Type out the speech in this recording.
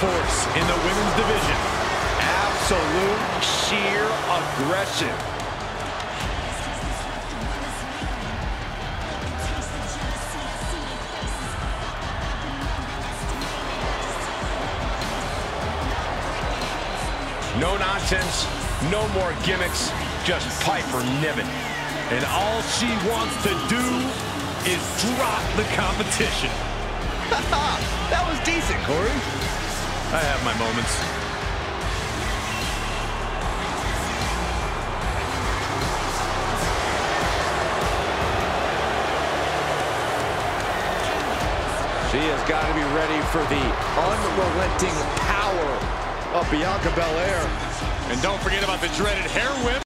force in the women's division. Absolute sheer aggression. No nonsense, no more gimmicks, just Piper Niven. And all she wants to do is drop the competition. That was decent, Corey. I have my moments. She has got to be ready for the unrelenting power of Bianca Belair. And don't forget about the dreaded hair whip.